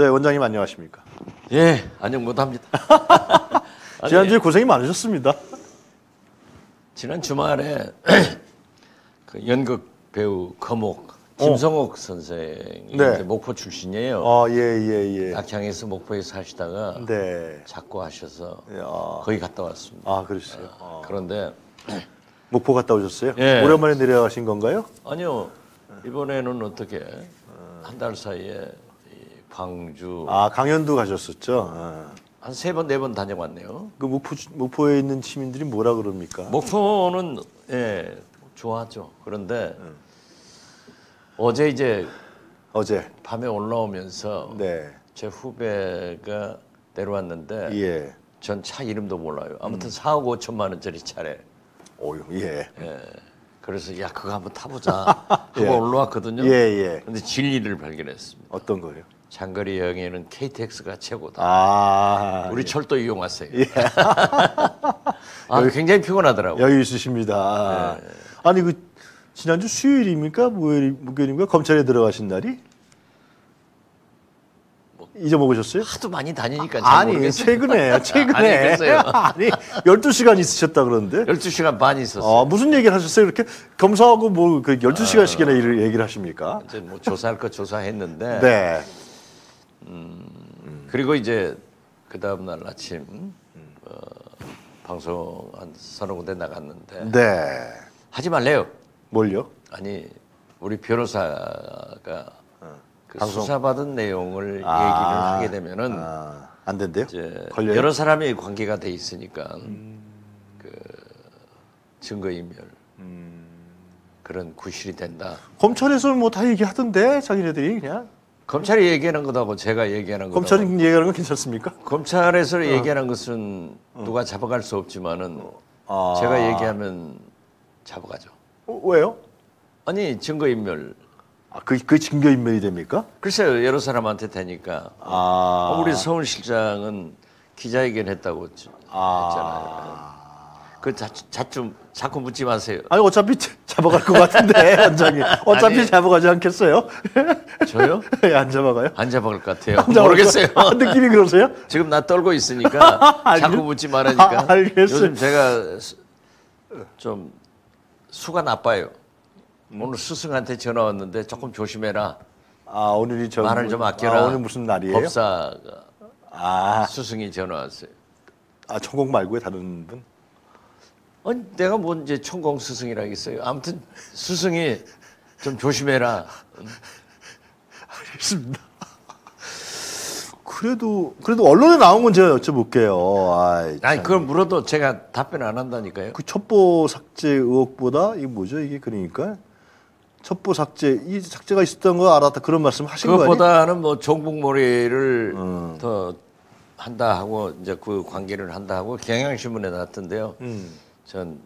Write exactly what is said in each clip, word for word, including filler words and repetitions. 네, 원장님 안녕하십니까? 예, 안녕 못합니다. 지난주에 고생이 많으셨습니다. 지난 주말에 그 연극 배우 거목 김성옥 어. 선생이 네. 목포 출신이에요. 아, 예, 예, 예. 낙향에서 목포에 사시다가 네. 작고하셔서 야. 거기 갔다 왔습니다. 아, 그러셨어요? 아, 그런데 목포 갔다 오셨어요? 예. 오랜만에 내려가신 건가요? 아니요. 이번에는 어떻게 한 달 사이에 광주 아 강연도 가셨었죠? 아. 한 세 번 네 번 다녀왔네요. 그 목포 목포에 있는 시민들이 뭐라 그럽니까? 목포는 예 좋아하죠. 그런데 음. 어제 이제 어제 밤에 올라오면서 네. 제 후배가 내려왔는데 예. 전 차 이름도 몰라요. 아무튼 음. 사억 오천만 원짜리 차래. 오유 예. 예. 그래서 야 그거 한번 타보자 하고 예. 올라왔거든요. 예예. 근데 진리를 발견했습니다. 어떤 거요? 장거리 여행에는 케이티엑스가 최고다. 아, 우리 예. 철도 이용하세요. 예. 아, 여유, 굉장히 피곤하더라고요. 여유 있으십니다. 네. 아니 그 지난주 수요일입니까? 목요일, 목요일입니까? 검찰에 들어가신 날이? 뭐, 잊어먹으셨어요? 하도 많이 다니니까. 아, 아니 모르겠어요. 최근에 최근에 아니, 아니 열두 시간 있으셨다 그러는데. 열두 시간 반 있었어요. 아, 무슨 얘기를 하셨어요? 이렇게 검사하고 뭐 그 열두 시간씩이나 일을 아, 얘기를 하십니까? 이제 뭐 조사할 거 조사했는데. 네. 음, 그리고 이제 그 다음날 아침 어, 방송 한 서너 군데 나갔는데 네. 하지 말래요. 뭘요? 아니 우리 변호사가 어, 그 수사받은 내용을 아, 얘기를 하게 되면은 아, 안 된대요? 이제 걸려요? 여러 사람이 관계가 돼 있으니까 음. 그 증거인멸 음. 그런 구실이 된다. 검찰에서는 뭐 다 얘기하던데 자기네들이 그냥. 검찰이 얘기하는 것하고 제가 얘기하는 것 검찰이 얘기하는 건 괜찮습니까? 검찰에서 어. 얘기하는 것은 누가 잡아갈 수 없지만은 아. 제가 얘기하면 잡아가죠. 어, 왜요? 아니 증거인멸. 아, 그, 그 증거인멸이 됩니까? 글쎄요. 여러 사람한테 되니까. 아. 우리 서훈 실장은 기자회견했다고 아. 했잖아요. 그 자, 자, 좀 자꾸 묻지 마세요. 아니 어차피 잡아갈 것 같은데 원장님. 어차피 아니, 잡아가지 않겠어요? 저요? 예, 안 잡아가요? 안 잡아갈 것 같아요. 잡아갈 모르겠어요. 아, 느낌이 그러세요? 지금 나 떨고 있으니까 자꾸 묻지 말라니까. 아, 알겠어요. 요즘 제가 수, 좀 수가 나빠요. 음. 오늘 스승한테 전화 왔는데 조금 조심해라. 아 오늘이 저 말을 좀 아껴라. 아, 오늘 무슨 날이에요? 법사가 아. 스승이 전화 왔어요. 아 천공 말고요 다른 분? 아니, 내가 뭔 이제 총공 스승이라겠어요. 아무튼 스승이 좀 조심해라. 알겠습니다. 그래도 그래도 언론에 나온 건 제가 여쭤볼게요. 아이, 아니 그걸 물어도 제가 답변 안 한다니까요. 그 첩보 삭제 의혹보다 이 뭐죠 이게 그러니까 첩보 삭제 이 삭제가 있었던 거 알았다 그런 말씀 하신 거예요. 그것보다는 뭐 종북몰이를 음. 더 한다 하고 이제 그 관계를 한다 하고 경향신문에 났던데요. 음. 전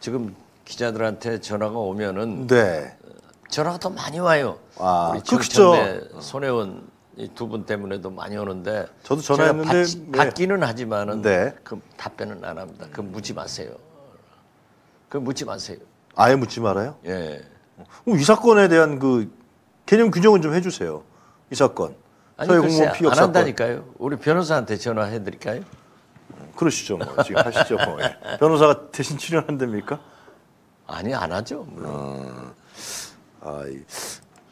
지금 기자들한테 전화가 오면은 네. 전화가 더 많이 와요. 아, 우리 청천대 손혜원 이 두 분 때문에도 많이 오는데 저도 전화했는데 받, 네. 받기는 하지만은 네. 그 답변은 안 합니다. 그 묻지 마세요. 그 묻지 마세요. 아예 묻지 말아요? 예. 그럼 이 사건에 대한 그 개념 규정은 좀 해주세요. 이 사건. 아니 글쎄 안 한다니까요. 우리 변호사한테 전화해드릴까요? 그러시죠 뭐 지금 하시죠 뭐. 예. 변호사가 대신 출연한답니까? 아니 안 하죠 물론. 어, 아,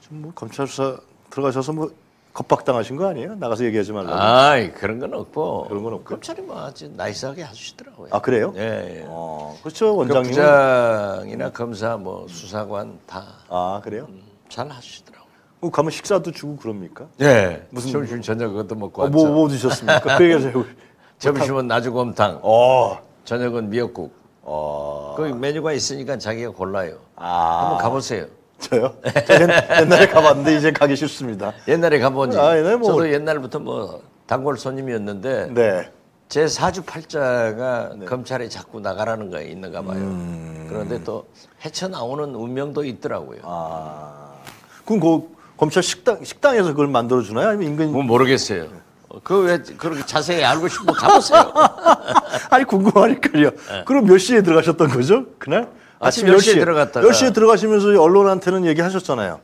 좀 뭐 검찰 수사 들어가셔서 뭐 겁박당하신 거 아니에요? 나가서 얘기하지 말라고. 아 그런 건 없고 그런 건 없고 검찰이 뭐 아주 나이스하게 하시더라고요. 아 그래요? 예. 예. 어, 그렇죠 원장님. 부장이나 검사 뭐 수사관 다. 아 그래요? 음, 잘 하시더라고요. 가면 식사도 주고 그럽니까? 예. 무슨 점심 저녁 그것도 먹고 어, 왔죠. 뭐, 뭐 드셨습니까? 그 얘기하세요. 점심은 나주곰탕. 어. 저녁은 미역국. 어. 그 메뉴가 있으니까 자기가 골라요. 아. 한번 가보세요. 저요? 옛날에 가봤는데 이제 가기 싫습니다. 옛날에 가보니. 아, 옛날에 뭐. 저도 옛날부터 뭐 단골 손님이었는데. 네. 제 사주팔자가 네. 검찰에 자꾸 나가라는 거에 있는가 봐요. 음... 그런데 또 헤쳐나오는 운명도 있더라고요. 아. 그럼 그 검찰 식당 식당에서 그걸 만들어 주나요? 아니면 인근? 뭐 모르겠어요. 그 왜 그렇게 자세히 알고 싶으면 가보세요. 아니 궁금하니까요. 네. 그럼 몇 시에 들어가셨던 거죠? 그날 아침, 아침 열 시에, 열 시에 들어갔다가 열 시에 들어가시면서 언론한테는 얘기하셨잖아요.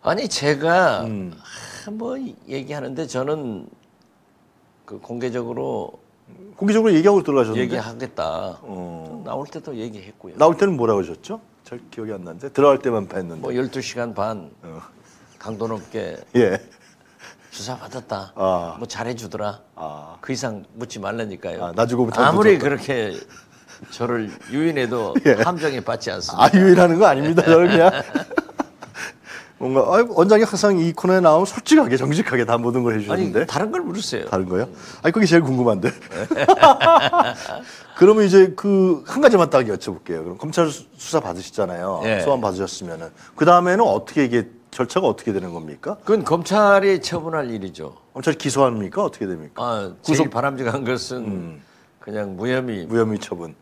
아니 제가 음. 뭐 얘기하는데 저는 그 공개적으로 공개적으로 얘기하고 들어가셨는데 얘기하겠다. 어. 나올 때도 얘기했고요. 나올 때는 뭐라고 하셨죠? 잘 기억이 안 나는데 들어갈 때만 봤는데 뭐 열두 시간 반 어. 강도 높게 예. 수사 받았다. 아. 뭐 잘해주더라. 아. 그 이상 묻지 말라니까요. 아, 나주곰탕 아무리 부족하다. 그렇게 저를 유인해도 예. 함정에 빠지 않습니다. 아, 유인하는 거 아닙니다. 저는 그냥 뭔가 아, 원장이 항상 이 코너에 나오면 솔직하게 정직하게 다 모든 걸 해주는데 아니, 다른 걸 물으세요. 다른 거요? 아니 그게 제일 궁금한데. 그러면 이제 그 한 가지만 딱 여쭤볼게요. 그럼 검찰 수사 받으시잖아요. 예. 소환 받으셨으면은 그 다음에는 어떻게 이게 절차가 어떻게 되는 겁니까? 그건 검찰이 처분할 일이죠. 검찰 기소합니까? 어떻게 됩니까? 아, 구속 제일 바람직한 것은 음. 그냥 무혐의 무혐의 처분.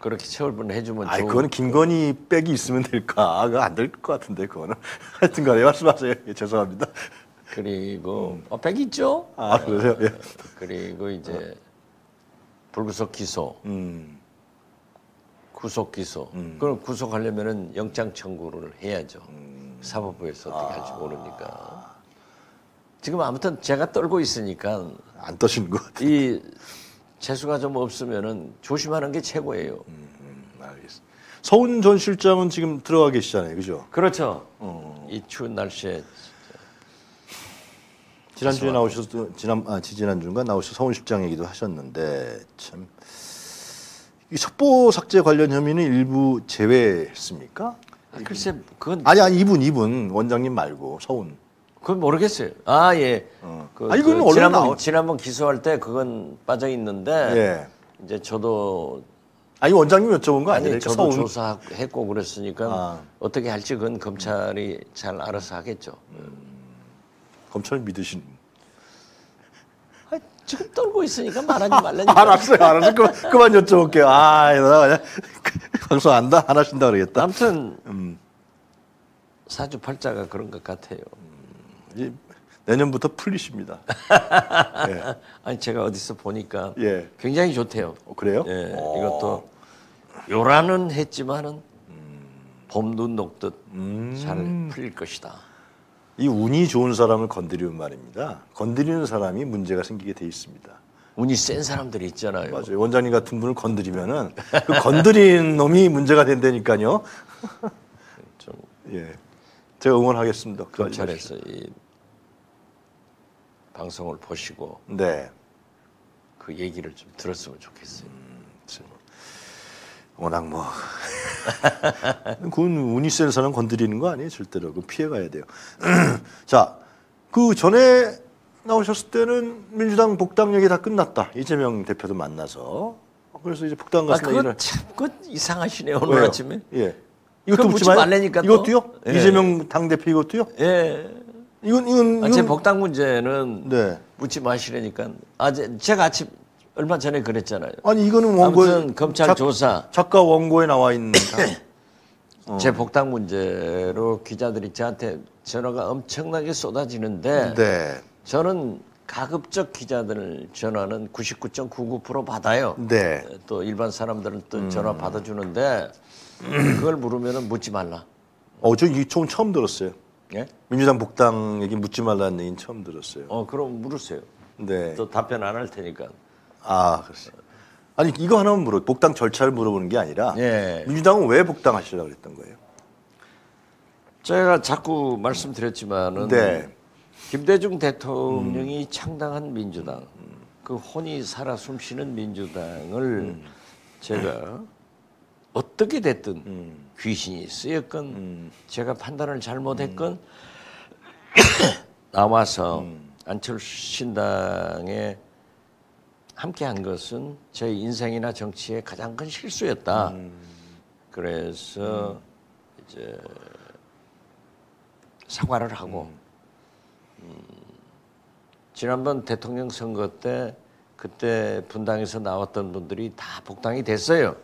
그렇게 처분해주면 아이 그건 김건희 백이 있으면 될까? 아, 그거 안 될 것 같은데 그거는 하여튼간에 말씀하세요. 예, 죄송합니다. 그리고 음. 어, 백이 있죠? 아 그러세요? 예. 그리고 이제 어. 불구속 기소, 음. 구속 기소. 음. 그럼 구속하려면은 영장 청구를 해야죠. 음. 사법부에서 어떻게 아. 할지 모르니까. 지금 아무튼 제가 떨고 있으니까 안 떠시는 것 같아요. 이 재수가 좀 없으면은 조심하는 게 최고예요. 음, 음, 알겠습니다. 서훈 전 실장은 지금 들어가 계시잖아요, 그죠? 그렇죠. 어. 이 추운 날씨에 지난주에 나오셔서 지난 아 지난주인가 나오셔서 서훈 실장 얘기도 하셨는데 참 이 첩보 삭제 관련 혐의는 일부 제외했습니까? 아, 글쎄 그건 아니 아니 이분 이분 원장님 말고 서훈. 그건 모르겠어요. 아 예. 어. 그, 아, 이거는 그 지난번 나오... 지난번 기소할 때 그건 빠져 있는데 예. 이제 저도 아니 원장님 여쭤본 거 아니에요? 아니, 저도 서운... 조사했고 그랬으니까 아. 어떻게 할지 그건 검찰이 잘 알아서 하겠죠. 음. 검찰을 믿으신? 아, 지금 떨고 있으니까 말하지 말라니까. 알았어요, 알았어요. 그만, 그만 여쭤볼게요. 아, 나 그냥 방송 안다 안 하신다 그러겠다. 아무튼 음. 사주팔자가 그런 것 같아요. 내년부터 풀리십니다. 예. 아니 제가 어디서 보니까 예. 굉장히 좋대요. 어, 그래요? 예, 이것도 요란은 했지만은 음. 봄눈 녹듯 음. 잘 풀릴 것이다. 이 운이 좋은 사람을 건드리는 말입니다. 건드리는 사람이 문제가 생기게 돼 있습니다. 운이 센 사람들이 있잖아요. 맞아요. 원장님 같은 분을 건드리면은 그 건드린 놈이 문제가 된다니까요. 좀 예. 제가 응원하겠습니다. 검찰에서 이 방송을 보시고 네. 그 얘기를 좀 들었으면 좋겠어요. 음, 워낙 뭐 그건 운이 센 사람 건드리는 거 아니에요, 절대로. 그 피해가야 돼요. 자, 그 전에 나오셨을 때는 민주당 복당 얘기 다 끝났다. 이재명 대표도 만나서 그래서 이제 복당 가서 아, 그거 참 그거 이상하시네요. 오늘 왜요? 아침에. 예. 이것도 묻지 말라니까 이것도요? 예. 이재명 당대표 이것도요? 예. 이건 이건, 이건... 아, 제 복당 문제는 네. 묻지 마시라니까. 아, 제, 제가 아침 얼마 전에 그랬잖아요. 아니 이거는 원고에 검찰 작, 조사 작가 원고에 나와 있는 어. 제 복당 문제로 기자들이 저한테 전화가 엄청나게 쏟아지는데 네. 저는 가급적 기자들 전화는 구십구 점 구구 퍼센트 받아요. 네. 또 일반 사람들은 또 음. 전화 받아주는데. 그걸 물으면은 묻지 말라. 어, 저 이 총 처음 들었어요. 예? 민주당 복당 얘기 묻지 말라는 얘기는 처음 들었어요. 어, 그럼 물으세요. 네. 또 답변 안 할 테니까. 아, 그렇죠. 아니 이거 하나만 물어. 복당 절차를 물어보는 게 아니라 예. 민주당은 왜 복당하시려고 그랬던 거예요? 제가 자꾸 말씀드렸지만은 네. 김대중 대통령이 음. 창당한 민주당, 그 혼이 살아 숨쉬는 민주당을 음. 제가 어떻게 됐든 음. 귀신이 쓰였건 음. 제가 판단을 잘못했건 음. 나와서 음. 안철수 신당에 함께한 것은 제 인생이나 정치의 가장 큰 실수였다. 음. 그래서 음. 이제 사과를 하고 음. 음. 지난번 대통령 선거 때 그때 분당에서 나왔던 분들이 다 복당이 됐어요.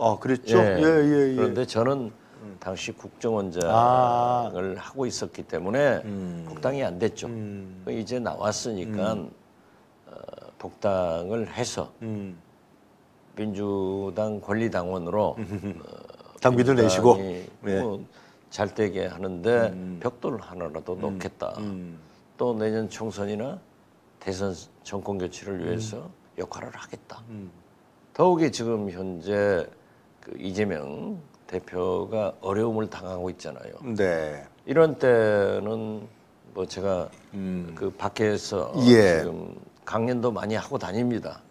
아 그랬죠. 예, 예, 예. 그런데 저는 당시 국정원장을 아. 하고 있었기 때문에 음. 복당이 안 됐죠. 음. 이제 나왔으니까 음. 어, 복당을 해서 음. 민주당 권리당원으로 어, 당비도 내시고 뭐 예. 잘 되게 하는데 음. 벽돌 하나라도 음. 놓겠다. 음. 또 내년 총선이나 대선 정권 교체를 위해서 음. 역할을 하겠다. 음. 더욱이 지금 현재 그 이재명 대표가 어려움을 당하고 있잖아요. 네. 이런 때는 뭐 제가 음. 그 밖에서 예. 지금 강연도 많이 하고 다닙니다.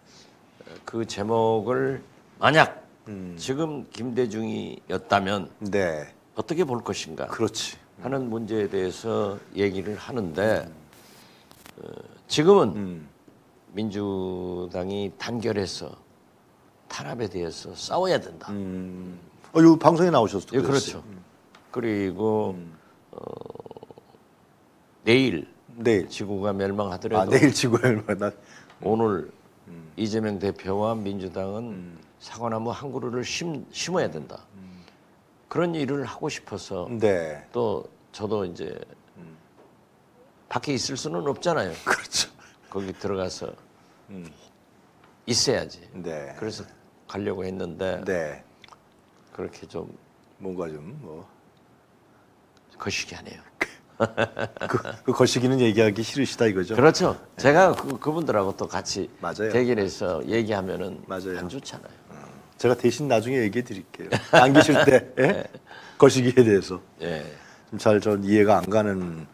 그 제목을 만약 음. 지금 김대중이었다면 네. 어떻게 볼 것인가? 그렇지. 하는 문제에 대해서 얘기를 하는데 어, 지금은 음. 민주당이 단결해서 탄압에 대해서 싸워야 된다. 음. 어, 요 방송에 나오셨죠? 예, 그렇죠. 음. 그리고 음. 어, 내일, 내일 지구가 멸망하더라도 아, 내일 지구가 멸망. 오늘 음. 이재명 대표와 민주당은 음. 사과나무 한 그루를 심, 심어야 된다. 음. 그런 일을 하고 싶어서 네. 또 저도 이제 음. 밖에 있을 수는 없잖아요. 그렇죠. 거기 들어가서 음. 있어야지. 네. 그래서 가려고 했는데 네. 그렇게 좀 뭔가 좀 뭐 거시기 하네요. 그, 그 거시기는 얘기하기 싫으시다 이거죠? 그렇죠. 네. 제가 그, 그분들하고 또 같이 맞아요. 대결해서 얘기하면은 맞아요. 안 좋잖아요. 음. 제가 대신 나중에 얘기해 드릴게요. 안 계실 때 예? 네. 거시기에 대해서 예. 좀 잘 전 이해가 안 가는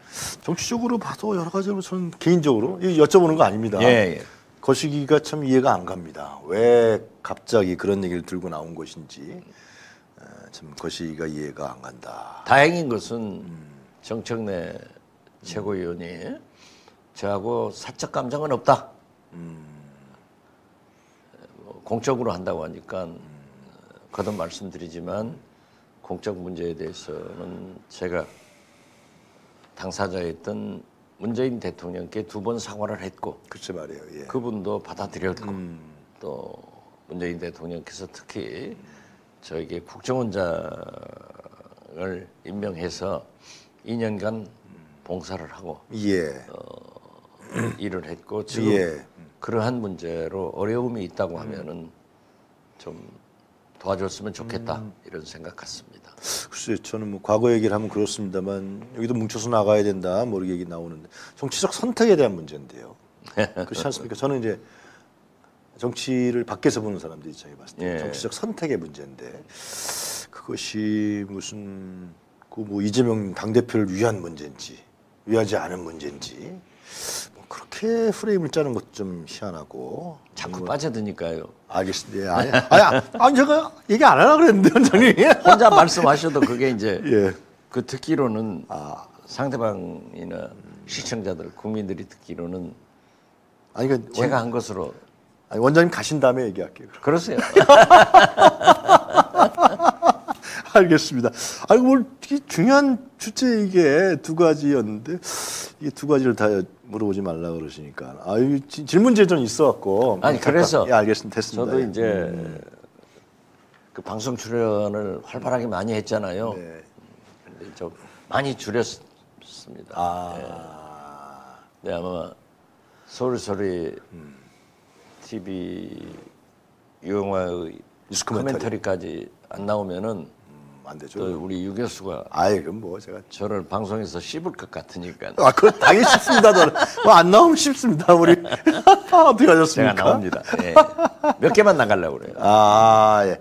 정치적으로 봐도 여러 가지로 저는 개인적으로 여쭤보는 거 아닙니다. 예. 거시기가 참 이해가 안 갑니다. 왜 갑자기 그런 얘기를 들고 나온 것인지 참 거시기가 이해가 안 간다. 다행인 것은 음. 정청래 최고위원이 음. 저하고 사적 감정은 없다. 음. 공적으로 한다고 하니까 음. 거듭 말씀드리지만 공적 문제에 대해서는 제가 당사자였던 문재인 대통령께 두 번 사과를 했고 그치 말이에요. 예. 그분도 받아들였고 음. 또 문재인 대통령께서 특히 저에게 국정원장을 임명해서 이 년간 봉사를 하고 예. 어, 일을 했고 지금 예. 그러한 문제로 어려움이 있다고 하면은 좀 도와줬으면 좋겠다 음. 이런 생각 같습니다. 글쎄 저는 뭐 과거 얘기를 하면 그렇습니다만 여기도 뭉쳐서 나가야 된다 뭐 이렇게 얘기 나오는데 정치적 선택에 대한 문제인데요. 그렇지 않습니까? 저는 이제 정치를 밖에서 보는 사람들 입장에 봤을 때 예. 정치적 선택의 문제인데 그것이 무슨 그 뭐 이재명 당대표를 위한 문제인지 위하지 않은 문제인지 뭐 그렇게 프레임을 짜는 것도 좀 희한하고 자꾸 뭐... 빠져드니까요. 알겠습니다. 예, 아니, 아니, 아니 제가 얘기 안 하려고 그랬는데 원장님 혼자 말씀하셔도 그게 이제 예. 그 듣기로는 아. 상대방이나 음. 시청자들 국민들이 듣기로는 아니 그러니까 제가 원... 한 것으로 아니, 원장님 가신 다음에 얘기할게요. 그럼. 그러세요. 알겠습니다. 아니 뭘 중요한 주제 이게 두 가지였는데 이게 두 가지를 다 물어보지 말라 그러시니까 아 질문제 좀 있어갖고 아니 그래서 예 알겠습니다. 됐습니다. 저도 이제 음. 그 방송 출연을 활발하게 많이 했잖아요. 네. 근데 좀 많이 줄였습니다. 아, 네. 네, 아마 서울의소리 음. 티비 유영화의 커멘터리까지 안 나오면은. 안 되죠. 또 우리 유 교수가 아예 그럼 뭐 제가 저를 방송에서 씹을 것 같으니까. 아 그거 당연히 씹습니다. 저는 뭐 안 나오면 씹습니다. 우리 어떻게 하셨습니까? 제가 나옵니다. 예. 몇 개만 나가려고 그래요. 아 예.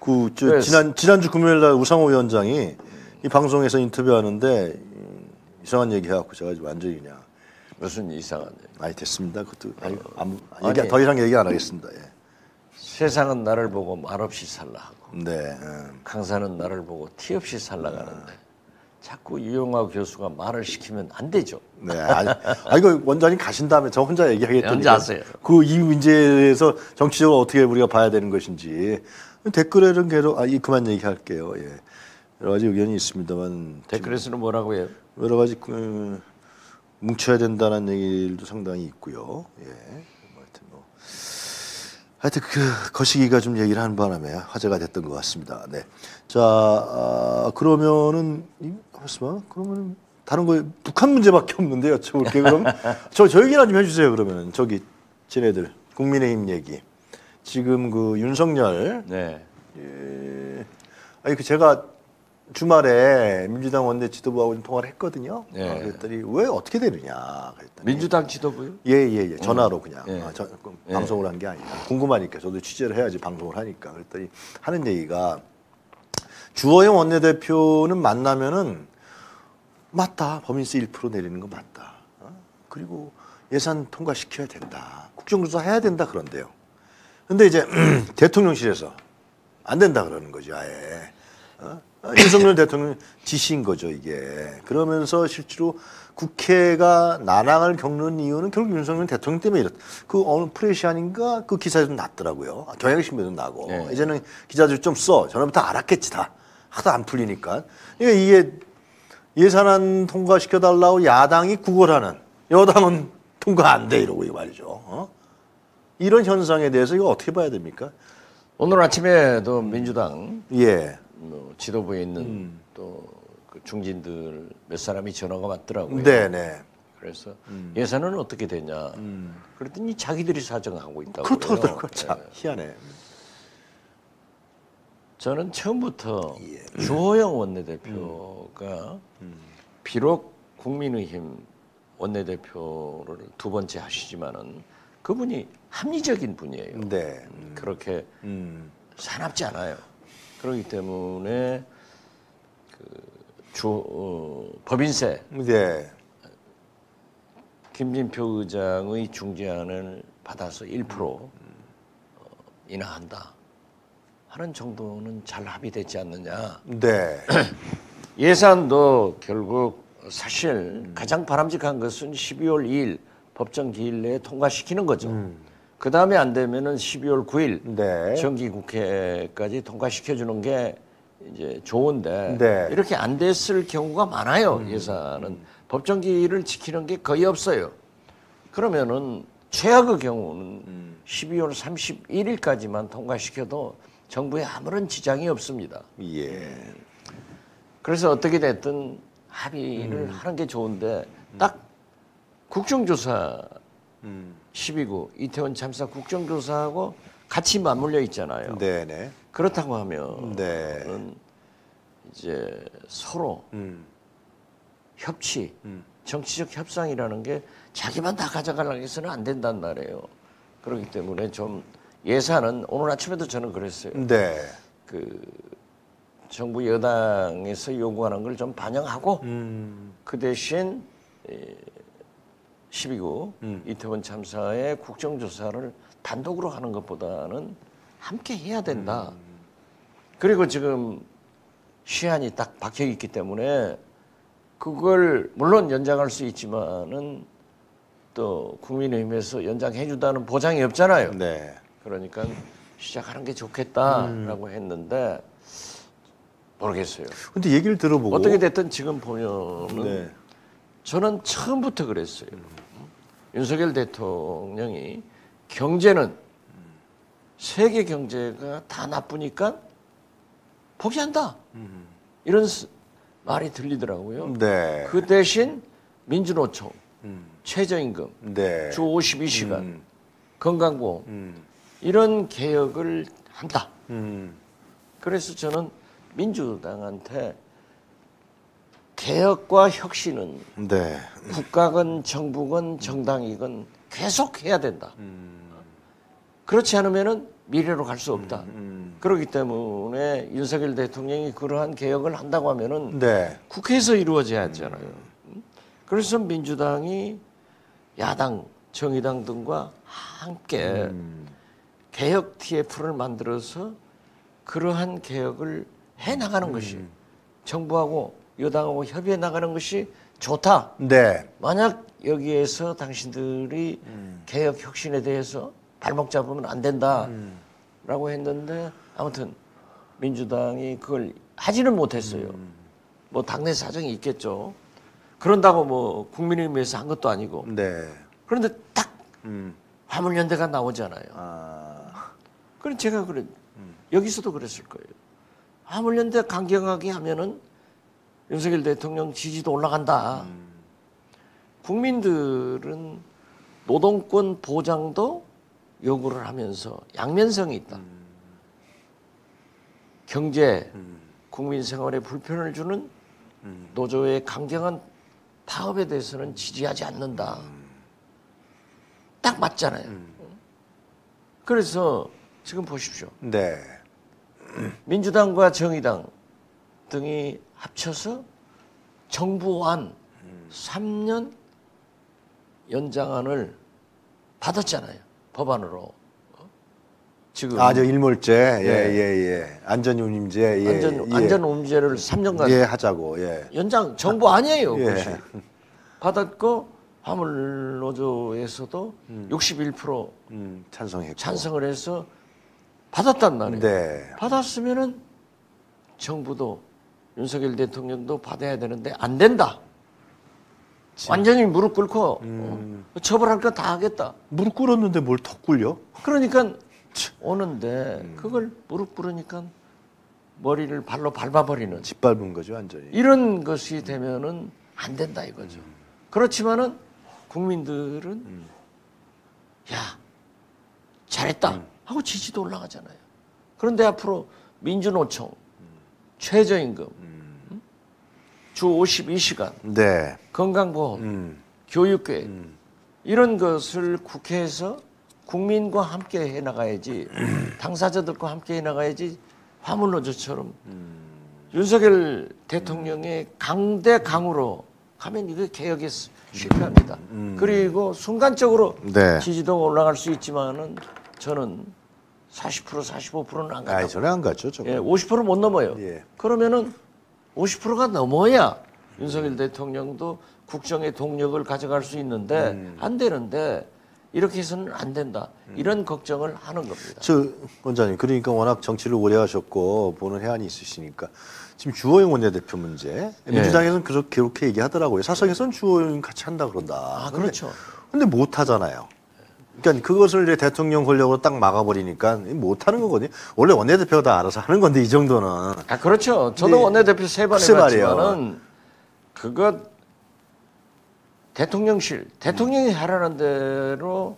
그 저, 지난 지난주 금요일 날 우상호 위원장이 이 방송에서 인터뷰하는데 음, 이상한 얘기하고 제가 지금 완전히 그냥 무슨 이상한 얘기? 아니 됐습니다. 그것도 아니, 아무 아니, 얘기, 아니, 더 이상 얘기 안 하겠습니다. 예. 세상은 나를 보고 말없이 살라 하고 네, 음. 강사는 나를 보고 티없이 살라 가는데 음. 자꾸 유용화 교수가 말을 시키면 안 되죠. 네, 아니, 아 이거 원장님 가신 다음에 저 혼자 얘기하겠다니 혼자 하세요. 그 이 문제에서 정치적으로 어떻게 우리가 봐야 되는 것인지 댓글에는 계속 아, 이 그만 얘기할게요. 예. 여러 가지 의견이 있습니다만 댓글에서는 뭐라고 해요? 여러 가지 그, 뭉쳐야 된다는 얘기도 상당히 있고요. 예. 하여튼 그 거시기가 좀 얘기를 하는 바람에 화제가 됐던 것 같습니다. 네, 자 아, 그러면은 잠시만 그러면 다른 거 북한 문제밖에 없는데요. 여쭤볼게요. 그럼 저 저 얘기나 좀 해주세요. 그러면은 저기 쟤네들 국민의힘 얘기 지금 그 윤석열 네, 예, 아니 그 제가 주말에 민주당 원내 지도부하고 좀 통화를 했거든요. 예. 어, 그랬더니 왜 어떻게 되느냐 그랬더니 민주당 지도부요? 예예예 예. 전화로 그냥 예. 아, 저, 예. 방송을 한 게 아니라 궁금하니까 저도 취재를 해야지 방송을 하니까 그랬더니 하는 얘기가 주호영 원내대표는 만나면은 맞다 법인세 일 퍼센트 내리는 거 맞다. 어? 그리고 예산 통과시켜야 된다. 국정조사 해야 된다 그런데요. 근데 이제 대통령실에서 안 된다 그러는 거죠 아예. 어? 윤석열 대통령 지시인 거죠 이게. 그러면서 실제로 국회가 난항을 겪는 이유는 결국 윤석열 대통령 때문에 이렇다. 그 어느 프레시안인가 그 기사에도 났더라고요. 경향신문에도 나고. 네. 이제는 기자들 좀 써. 저놈부터 알았겠지 다. 하다 안 풀리니까. 그러니까 이게 예산안 통과시켜달라고 야당이 구걸하는 여당은 통과 안 돼 이러고 이 말이죠. 어? 이런 현상에 대해서 이거 어떻게 봐야 됩니까? 오늘 아침에도 민주당 예. 뭐 지도부에 있는 음. 또 그 중진들 몇 사람이 전화가 왔더라고요. 네네. 그래서 음. 예산은 어떻게 되냐. 음. 그랬더니 자기들이 사정하고 있다고. 그렇더라고요. 참 희한해. 저는 처음부터 예. 주호영 원내대표가 음. 비록 국민의힘 원내대표를 두 번째 하시지만은 그분이 합리적인 분이에요. 네. 음. 그렇게 음. 사납지 않아요. 그렇기 때문에 그 주, 어, 법인세 네. 김진표 의장의 중재안을 받아서 일 퍼센트 음. 어, 인하한다 하는 정도는 잘 합의되지 않느냐. 네. 예산도 결국 사실 음. 가장 바람직한 것은 십이월 이일 법정 기일 내에 통과시키는 거죠. 음. 그 다음에 안 되면은 십이월 구일 네. 정기국회까지 통과시켜주는 게 이제 좋은데 네. 이렇게 안 됐을 경우가 많아요. 음. 예산은 법정기일을 지키는 게 거의 없어요. 그러면은 최악의 경우는 음. 십이월 삼십일일까지만 통과시켜도 정부에 아무런 지장이 없습니다. 예. 그래서 어떻게 됐든 합의를 음. 하는 게 좋은데 딱 국정조사 음. 십이구 이태원 참사 국정조사하고 같이 맞물려 있잖아요. 네네. 그렇다고 하면 네. 이제 서로 음. 협치, 음. 정치적 협상이라는 게 자기만 다 가져가려고 해서는 안 된단 말이에요. 그렇기 때문에 좀 예산은 오늘 아침에도 저는 그랬어요. 네. 그 정부 여당에서 요구하는 걸 좀 반영하고 음. 그 대신 십이구 음. 이태원 참사의 국정조사를 단독으로 하는 것보다는 함께 해야 된다. 음. 그리고 지금 시한이 딱 박혀 있기 때문에 그걸 물론 연장할 수 있지만은 또 국민의힘에서 연장해 준다는 보장이 없잖아요. 네. 그러니까 시작하는 게 좋겠다라고 음. 했는데 모르겠어요. 근데 얘기를 들어보고 어떻게 됐든 지금 보면은 네. 저는 처음부터 그랬어요. 윤석열 대통령이 경제는 세계 경제가 다 나쁘니까 포기한다. 이런 말이 들리더라고요. 네. 그 대신 민주노총, 음. 최저임금, 네. 주 오십이 시간, 음. 건강보험 음. 이런 개혁을 한다. 음. 그래서 저는 민주당한테 개혁과 혁신은 네. 국가건 정부건 정당이건 계속 해야 된다. 음. 그렇지 않으면은 미래로 갈 수 없다. 음, 음. 그렇기 때문에 윤석열 대통령이 그러한 개혁을 한다고 하면은 네. 국회에서 이루어져야 하잖아요. 음. 그래서 민주당이 야당, 정의당 등과 함께 음. 개혁 티에프를 만들어서 그러한 개혁을 해나가는 음. 것이 정부하고 여당하고 협의해 나가는 것이 좋다. 네. 만약 여기에서 당신들이 음. 개혁 혁신에 대해서 발목 잡으면 안 된다라고 음. 했는데 아무튼 민주당이 그걸 하지는 못했어요. 음. 뭐 당내 사정이 있겠죠. 그런다고 뭐 국민의힘에서 한 것도 아니고. 네. 그런데 딱 음. 화물연대가 나오잖아요. 아. 그럼 제가 그래 음. 여기서도 그랬을 거예요. 화물연대 강경하게 하면은 윤석열 대통령 지지도 올라간다. 음. 국민들은 노동권 보장도 요구를 하면서 양면성이 있다. 음. 경제, 음. 국민 생활에 불편을 주는 음. 노조의 강경한 타협에 대해서는 지지하지 않는다. 음. 딱 맞잖아요. 음. 그래서 지금 보십시오. 네. 민주당과 정의당 등이 합쳐서 정부안 음. 삼 년 연장안을 받았잖아요. 법안으로. 지금 아, 저 일몰제, 예, 예, 예. 안전운임제, 예. 안전, 예. 안전운임제를 삼 년간. 예, 하자고, 예. 연장, 정부 아니에요, 그것이. 예. 받았고, 화물노조에서도 음. 육십일 퍼센트 음, 찬성했고. 찬성을 해서 받았단 말이에요. 네. 받았으면은 정부도, 윤석열 대통령도 받아야 되는데, 안 된다. 진. 완전히 무릎 꿇고, 음. 어, 처벌할 거 다 하겠다. 무릎 꿇었는데 뭘 더 꿇려? 그러니까, 오는데 음. 그걸 무릎 꿇으니까 머리를 발로 밟아버리는 짓밟은 거죠 완전히. 이런 것이 되면은 안 된다 이거죠. 음. 그렇지만은 국민들은 음. 야 잘했다 음. 하고 지지도 올라가잖아요. 그런데 앞으로 민주노총 음. 최저임금 음. 주 오십이 시간 네. 건강보험 음. 교육계획 음. 이런 것을 국회에서 국민과 함께 해나가야지 당사자들과 함께 해나가야지 화물노조처럼 음. 윤석열 대통령의 강대강으로 가면 이게 개혁에 실패합니다. 음. 그리고 순간적으로 네. 지지도가 올라갈 수 있지만은 저는 사십 퍼센트 사십오 퍼센트는 안 가요. 저는 안 가죠. 예, 오십 퍼센트 못 넘어요. 예. 그러면은 오십 퍼센트가 넘어야 음. 윤석열 대통령도 국정의 동력을 가져갈 수 있는데 음. 안 되는데. 이렇게 해서는 안 된다. 이런 음. 걱정을 하는 겁니다. 저 원장님 그러니까 워낙 정치를 오래 하셨고 보는 해안이 있으시니까 지금 주호영 원내대표 문제 예. 민주당에서는 그렇게, 그렇게 얘기하더라고요. 사석에서는 주호영 같이 한다 그런다. 아, 그렇죠. 근데, 근데 못 하잖아요. 그러니까 그것을 이제 대통령 권력으로 딱 막아버리니까 못 하는 거거든요. 원래 원내대표가 다 알아서 하는 건데 이 정도는. 아 그렇죠. 저도 원내대표 세 번 해봤지만은 그것. 대통령실, 대통령이 하라는 대로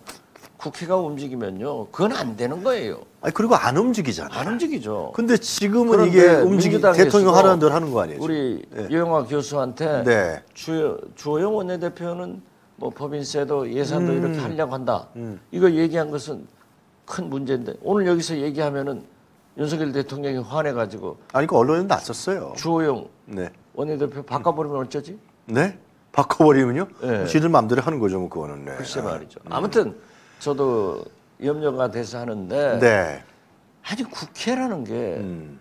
국회가 움직이면요. 그건 안 되는 거예요. 아니, 그리고 안 움직이잖아요. 안 움직이죠. 근데 지금은 이게 움직이, 대통령 하라는 대로 하는 거 아니에요? 우리 네. 유영화 교수한테 네. 주, 주호영 원내대표는 뭐 법인세도 예산도 음. 이렇게 하려고 한다. 음. 이거 얘기한 것은 큰 문제인데 오늘 여기서 얘기하면은 윤석열 대통령이 화내가지고. 아니, 그 언론에 났었어요. 주호영 네. 원내대표 바꿔버리면 어쩌지? 네? 바꿔버리면요? 네. 지들 마음대로 하는 거죠, 뭐 그거는. 네. 글쎄 말이죠. 네. 아무튼 저도 염려가 돼서 하는데 네. 아니 국회라는 게 음.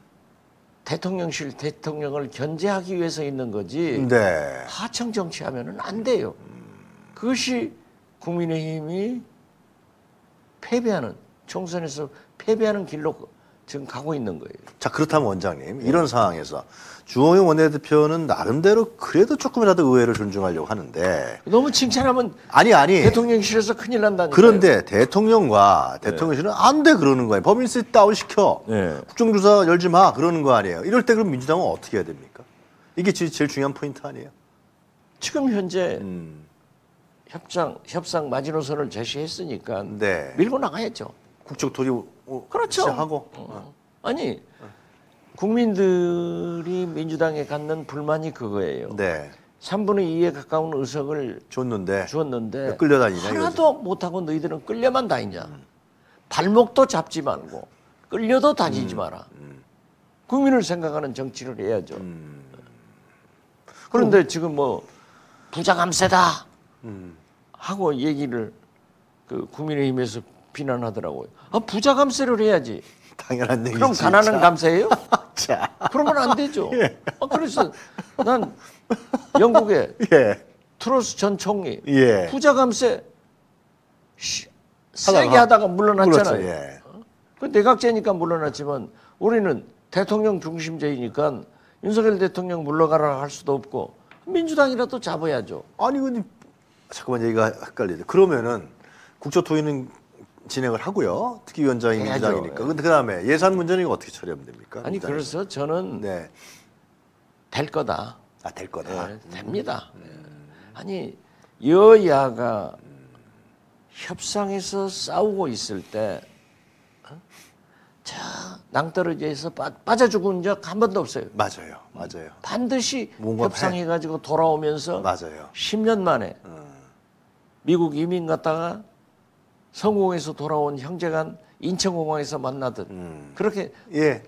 대통령실 대통령을 견제하기 위해서 있는 거지 네. 하청 정치하면은 안 돼요. 음. 그것이 국민의힘이 패배하는 총선에서 패배하는 길로 지금 가고 있는 거예요. 자 그렇다면 원장님 네. 이런 상황에서 주호영 원내대표는 나름대로 그래도 조금이라도 의회를 존중하려고 하는데 너무 칭찬하면 아니 아니 대통령실에서 큰일 난다니까요. 그런데 대통령과 대통령실은 네. 안 돼 그러는 거예요. 법인세 다운 시켜 네. 국정조사 열지 마 그러는 거 아니에요. 이럴 때 그럼 민주당은 어떻게 해야 됩니까? 이게 제일 중요한 포인트 아니에요? 지금 현재 음. 협상 협상 마지노선을 제시했으니까 네. 밀고 나가야죠. 국적 도입 그렇죠. 시작하고. 어. 아니 어. 국민들이 민주당에 갖는 불만이 그거예요. 네. 삼분의 이에 가까운 의석을 줬는데, 줬는데 끌려다니냐 하나도 이거지. 못하고 너희들은 끌려만 다니냐. 음. 발목도 잡지 말고 끌려도 다니지 음. 마라. 음. 국민을 생각하는 정치를 해야죠. 음. 그런데 음. 지금 뭐 부자감세다 음. 하고 얘기를 그 국민의힘에서 비난하더라고요. 아, 부자 감세를 해야지. 당연한 얘기지. 그럼 가난은 자. 감세예요? 자. 그러면 안 되죠. 예. 아, 그래서 난 영국의 예. 트로스 전 총리 예. 부자 감세 시, 세게 하다가, 하다가 물러났잖아요. 예. 어? 그 내각제니까 물러났지만 우리는 대통령 중심제이니까 윤석열 대통령 물러가라 할 수도 없고 민주당이라도 잡아야죠. 아니 근데 잠깐만 얘기가 헷갈리죠. 그러면은 국조 토의는 진행을 하고요. 특히 위원장이 민주당이니까. 근데 그다음에 예산 문제는 이거 어떻게 처리하면 됩니까? 아니 민주당에서. 그래서 저는 네. 될 거다. 아, 될 거다. 네, 됩니다. 음. 아니 여야가 음. 협상에서 싸우고 있을 때 어? 자, 낭떠러지에서 빠, 빠져 죽은 적 한 번도 없어요. 맞아요, 맞아요. 반드시 협상해가지고 돌아오면서 맞아요. 십 년 만에 음. 미국 이민 갔다가 성공해서 돌아온 형제간 인천공항에서 만나듯 음. 그렇게 예.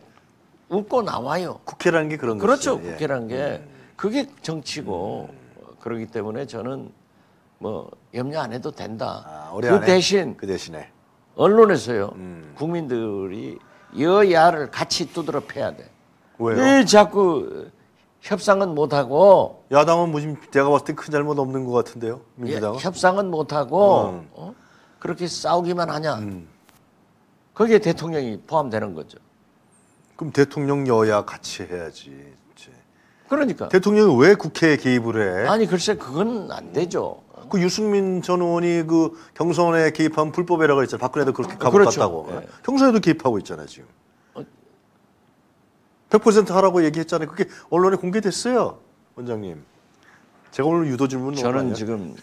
웃고 나와요. 국회라는 게 그런 거죠. 그렇죠, 것이죠. 국회라는 예. 게 그게 정치고 음. 그러기 때문에 저는 뭐 염려 안 해도 된다. 아, 그 안에, 대신 그 대신에 언론에서요 음. 국민들이 여야를 같이 두드러 패야 돼. 왜요? 왜 자꾸 협상은 못하고. 야당은 무슨 제가 봤을 때 큰 잘못 없는 것 같은데요. 민주당은. 예, 협상은 못하고 음. 어? 그렇게 싸우기만 하냐. 음. 거기에 대통령이 포함되는 거죠. 그럼 대통령 여야 같이 해야지. 이제. 그러니까. 대통령이 왜 국회에 개입을 해? 아니 글쎄 그건 안 되죠. 그 유승민 전 의원이 그 경선에 개입한 불법이라고 했잖아요. 박근혜도 그렇게 가고갔다고. 그렇죠. 예. 경선에도 개입하고 있잖아요. 지금. 백 퍼센트 하라고 얘기했잖아요. 그게 언론에 공개됐어요. 원장님. 제가 오늘 유도 질문 저는 아니야? 지금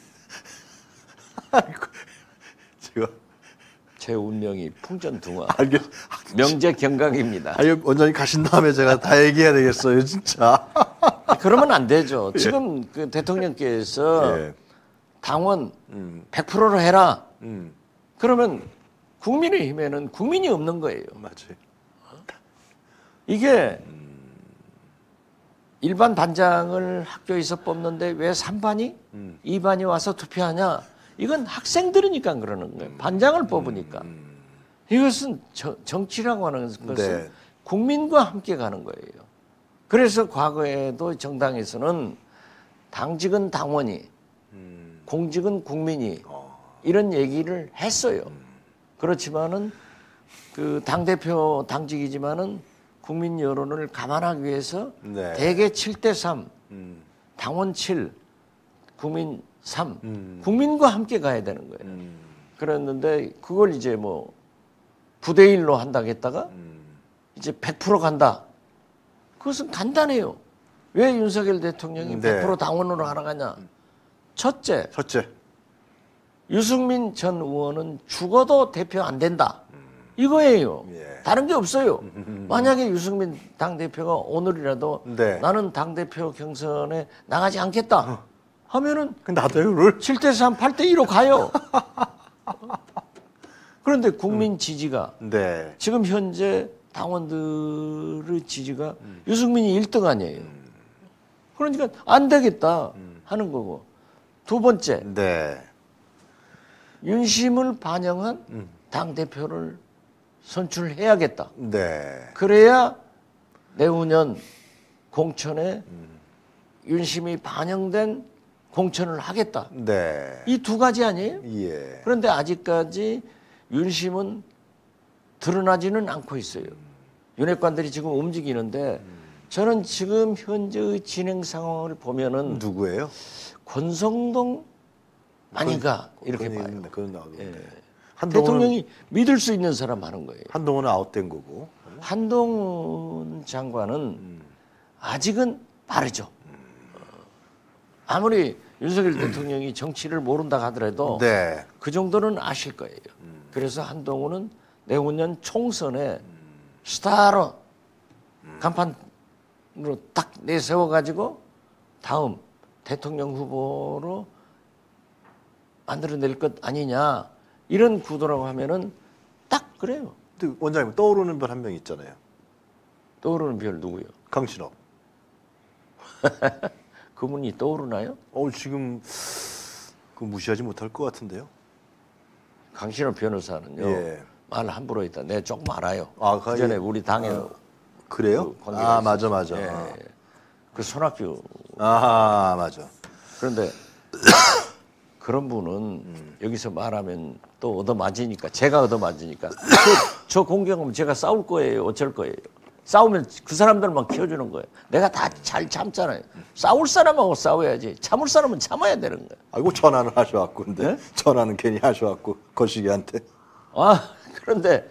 제가 제 운명이 풍전등화. 알겠... 명제 경강입니다. 아니, 원장님 가신 다음에 제가 다 얘기해야 되겠어요. 진짜. 그러면 안 되죠. 지금 예. 그 대통령께서 예. 당원 음. 백 퍼센트로 해라. 음. 그러면 국민의힘에는 국민이 없는 거예요. 맞아요. 이게 음. 일반 반장을 학교에서 뽑는데 왜 삼 반이 음. 이 반이 와서 투표하냐. 이건 학생들이니까 그러는 거예요. 반장을 음. 뽑으니까. 음. 이것은 저, 정치라고 하는 것은 네. 국민과 함께 가는 거예요. 그래서 과거에도 정당에서는 당직은 당원이 음. 공직은 국민이 어. 이런 얘기를 했어요. 음. 그렇지만은 그 당대표 당직이지만은 국민 여론을 감안하기 위해서 네. 대개 칠 대 삼, 음. 당원 칠, 국민 삼, 음. 국민과 함께 가야 되는 거예요. 음. 그랬는데 그걸 이제 뭐 구 대 일로 한다고 했다가 음. 이제 백 퍼센트 간다. 그것은 간단해요. 왜 윤석열 대통령이 네. 백 퍼센트 당원으로 하러 가냐. 음. 첫째, 첫째, 유승민 전 의원은 죽어도 대표 안 된다. 이거예요. 예. 다른 게 없어요. 만약에 유승민 당대표가 오늘이라도 네. 나는 당대표 경선에 나가지 않겠다 하면은 나도요, 룰. 칠 대 삼, 팔 대 이로 가요. 그런데 국민 지지가 음. 네. 지금 현재 당원들의 지지가 음. 유승민이 일 등 아니에요. 그러니까 안 되겠다 음. 하는 거고. 두 번째, 네. 윤심을 반영한 음. 당대표를 선출해야겠다. 네. 그래야 내후년 공천에 음. 윤심이 반영된 공천을 하겠다. 네. 이 두 가지 아니에요? 예. 그런데 아직까지 윤심은 드러나지는 않고 있어요. 윤핵관들이 지금 움직이는데 음. 저는 지금 현재의 진행 상황을 보면은 누구예요? 권성동 아닌가 그, 이렇게 그, 봐요. 그건 나오겠네. 예. 대통령이 믿을 수 있는 사람 하는 거예요. 한동훈은 아웃된 거고. 한동훈 장관은 음. 아직은 바르죠. 음. 아무리 윤석열 음. 대통령이 정치를 모른다 하더라도 네. 그 정도는 아실 거예요. 음. 그래서 한동훈은 내후년 총선에 음. 스타로 음. 간판으로 딱 내세워가지고 다음 대통령 후보로 만들어낼 것 아니냐. 이런 구도라고 하면은 딱 그래요. 근데 원장님 떠오르는 별 한 명 있잖아요. 떠오르는 별 누구요? 강신호. 그분이 떠오르나요? 어 지금 그 무시하지 못할 것 같은데요. 강신호 변호사는요. 예. 말 함부로 했다. 내가 조금 알아요. 아, 그 전에 우리 당에 아, 그래요? 그 아 맞아 맞아. 예. 아. 그 손학규. 아 맞아. 그런데. 그런 분은 음. 여기서 말하면 또 얻어맞으니까 제가 얻어맞으니까 저, 저 공격하면 제가 싸울 거예요. 어쩔 거예요. 싸우면 그 사람들만 키워주는 거예요. 내가 다 잘 참잖아요. 싸울 사람하고 싸워야지. 참을 사람은 참아야 되는 거예요. 아이고 전화는 하셔갖고 근데 네? 전화는 괜히 하셔갖고 거시기한테. 아 그런데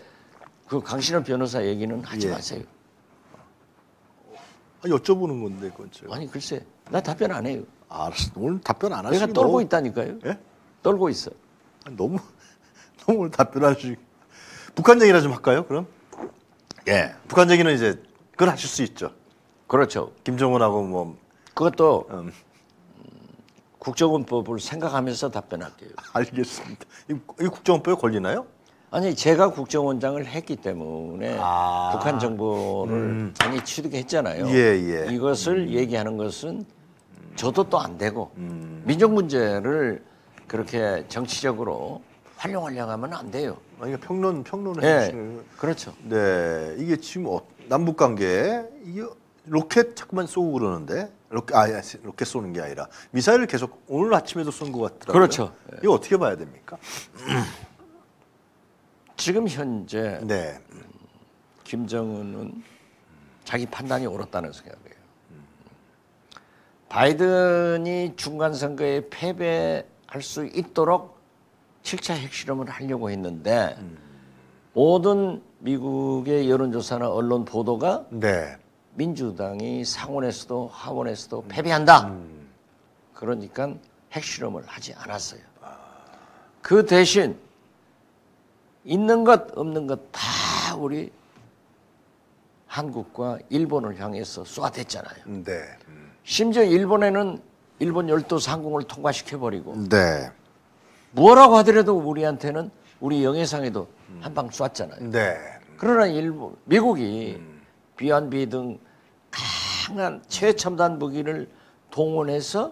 그 강신호 변호사 얘기는 하지 예. 마세요. 아, 여쭤보는 건데 그건 제가. 아니 글쎄 나 답변 안 해요. 알았어. 오늘 답변 안 하시고 내가 떨고 너무... 있다니까요. 예? 떨고 있어. 너무 너무 오늘 답변하시. 북한 얘기나 좀 할까요? 그럼 예. 북한 얘기는 이제 그걸 하실 수 있죠. 그렇죠. 김정은하고 뭐 그것도 음. 국정원법을 생각하면서 답변할게요. 알겠습니다. 이, 이 국정원법에 걸리나요? 아니 제가 국정원장을 했기 때문에 아. 북한 정보를 음. 많이 취득했잖아요. 예, 예. 이것을 음. 얘기하는 것은 저도 또 안 되고 음. 민족 문제를 그렇게 정치적으로 활용하려고 하면 안 돼요. 아, 이게 평론 평론을 네, 해주시는 그렇죠. 네, 이게 지금 어, 남북 관계 이게 로켓 자꾸만 쏘고 그러는데 로켓 아 로켓 쏘는 게 아니라 미사일을 계속 오늘 아침에도 쏜 것 같더라고요. 그렇죠. 네. 이거 어떻게 봐야 됩니까? 지금 현재 네. 음, 김정은은 자기 판단이 옳았다는 생각이에요. 음. 바이든이 중간 선거에 패배할 수 있도록 칠 차 핵실험을 하려고 했는데 음. 모든 미국의 여론조사나 언론 보도가 네. 민주당이 상원에서도 하원에서도 음. 패배한다. 음. 그러니까 핵실험을 하지 않았어요. 아. 그 대신 있는 것 없는 것 다 우리 한국과 일본을 향해서 쏘아댔잖아요. 네. 음. 심지어 일본에는 일본 열도시 항공을 통과시켜버리고 네. 뭐라고 하더라도 우리한테는 우리 영해상에도 음. 한 방 쐈잖아요. 네. 그러나 일본, 미국이 음. 비완비 등 강한 최첨단 무기를 동원해서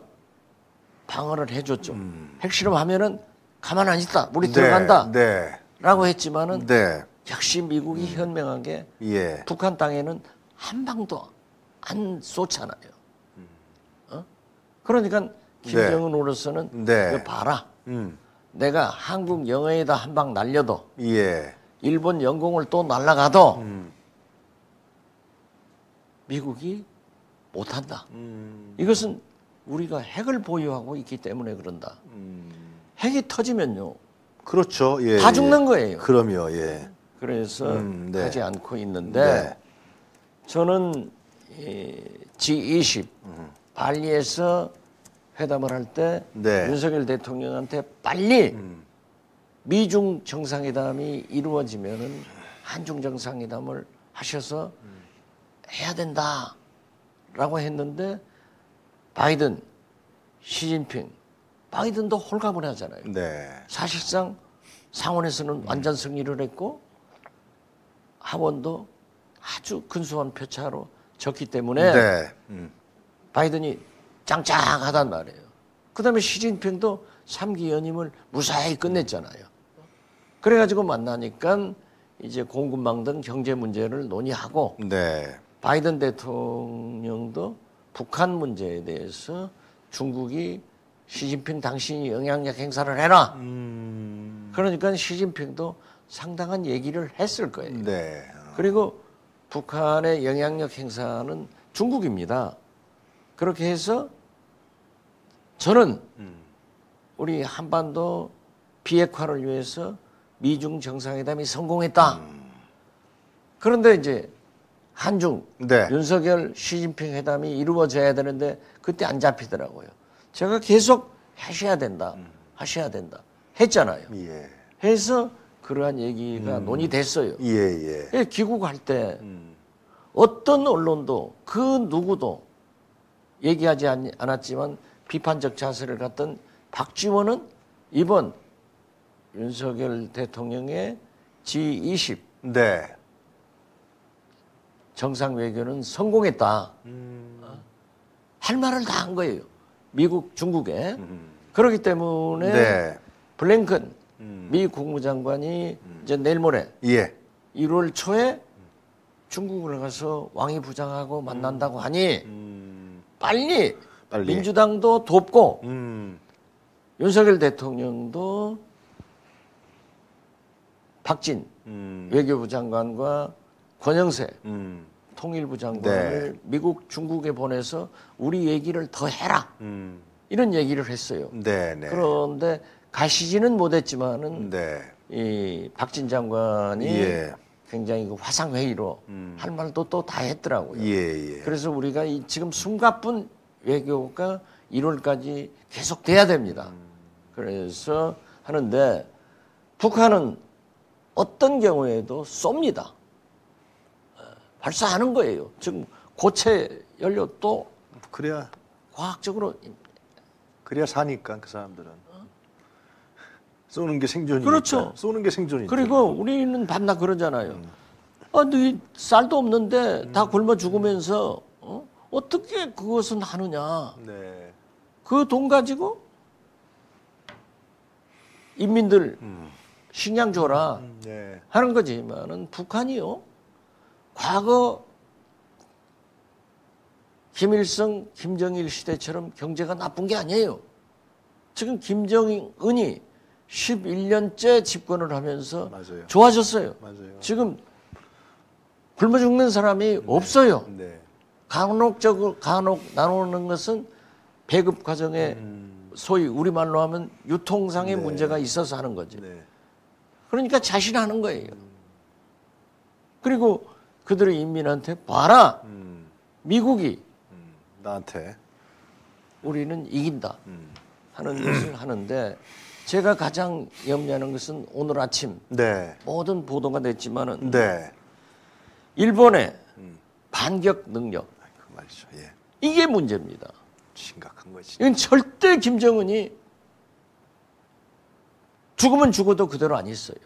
방어를 해줬죠. 음. 핵실험하면은 가만 안 있다. 우리 네. 들어간다. 네. 라고 했지만은 네. 역시 미국이 음. 현명한 게 예. 북한 땅에는 한 방도 안 쏘잖아요. 음. 어? 그러니까 김정은으로서는 네. 네. 봐라. 음. 내가 한국 영해에다 한 방 날려도 예. 일본 영공을 또 날라가도 음. 미국이 못한다. 음. 이것은 우리가 핵을 보유하고 있기 때문에 그런다. 음. 핵이 터지면요. 그렇죠. 예, 다 죽는 예. 거예요. 그럼요. 예. 그래서 음, 네. 하지 않고 있는데 네. 저는 이 지 이십 음. 발리에서 회담을 할 때 네. 윤석열 대통령한테 빨리 음. 미중 정상회담이 이루어지면은 한중 정상회담을 하셔서 음. 해야 된다라고 했는데 바이든, 시진핑, 바이든도 홀가분해 하잖아요. 네. 사실상 상원에서는 완전 승리를 했고 하원도 아주 근소한 표차로 졌기 때문에 네. 음. 바이든이 짱짱하단 말이에요. 그다음에 시진핑도 삼 기 연임을 무사히 끝냈잖아요. 그래가지고 만나니까 이제 공급망 등 경제 문제를 논의하고 네. 바이든 대통령도 북한 문제에 대해서 중국이 시진핑 당신이 영향력 행사를 해라. 음... 그러니까 시진핑도 상당한 얘기를 했을 거예요. 네. 어... 그리고 북한의 영향력 행사는 중국입니다. 그렇게 해서 저는 음. 우리 한반도 비핵화를 위해서 미중 정상회담이 성공했다. 음. 그런데 이제 한중 네. 윤석열 시진핑 회담이 이루어져야 되는데 그때 안 잡히더라고요. 제가 계속 하셔야 된다. 음. 하셔야 된다. 했잖아요. 예. 해서 그러한 얘기가 음. 논의됐어요. 예, 예. 귀국할 때 음. 어떤 언론도 그 누구도 얘기하지 않았지만 비판적 자세를 갖던 박지원은 이번 윤석열 대통령의 지 이십 네. 정상 외교는 성공했다. 음. 할 말을 다 한 거예요. 미국, 중국에. 음. 그렇기 때문에 네. 블링컨 음. 미 국무장관이 음. 이제 내일 모레 예. 일월 초에 중국을 가서 왕이 부장하고 만난다고 하니 음. 빨리, 빨리 민주당도 돕고 음. 윤석열 대통령도 박진 음. 외교부 장관과 권영세 음. 통일부 장관을 네. 미국 중국에 보내서 우리 얘기를 더 해라 음. 이런 얘기를 했어요. 네, 네. 그런데 가시지는 못했지만은 네. 이 박진 장관이 예. 굉장히 그 화상 회의로 음. 할 말도 또 다 했더라고요. 예, 예. 그래서 우리가 이 지금 숨가쁜 외교가 일월까지 계속 돼야 됩니다. 음. 그래서 하는데 북한은 어떤 경우에도 쏩니다. 발사하는 거예요. 지금 고체 연료 또 그래야 과학적으로 그래야 사니까 그 사람들은 어? 쏘는 게 생존이니까. 그렇죠. 쏘는 게 생존이죠. 그리고 우리는 밤낮 그러잖아요. 음. 아, 너희 쌀도 없는데 다 굶어 죽으면서 어? 어떻게 그것은 하느냐. 네. 그 돈 가지고 인민들 음. 식량 줘라 음. 네. 하는 거지만은 북한이요. 과거 김일성, 김정일 시대처럼 경제가 나쁜 게 아니에요. 지금 김정은이 십일 년째 집권을 하면서 맞아요. 좋아졌어요. 맞아요. 지금 굶어 죽는 사람이 네. 없어요. 네. 간혹적으로 간혹 나누는 것은 배급 과정에 음. 소위 우리말로 하면 유통상의 네. 문제가 있어서 하는 거죠. 네. 그러니까 자신하는 거예요. 음. 그리고 그들의 인민한테 봐라. 음. 미국이 음. 나한테 우리는 이긴다 음. 하는 것을 하는데 제가 가장 염려하는 것은 오늘 아침 네. 모든 보도가 됐지만은 네. 일본의 음. 반격 능력 그 말이죠. 예. 이게 문제입니다. 심각한 거지. 이건 절대 김정은이 죽으면 죽어도 그대로 안 있어요.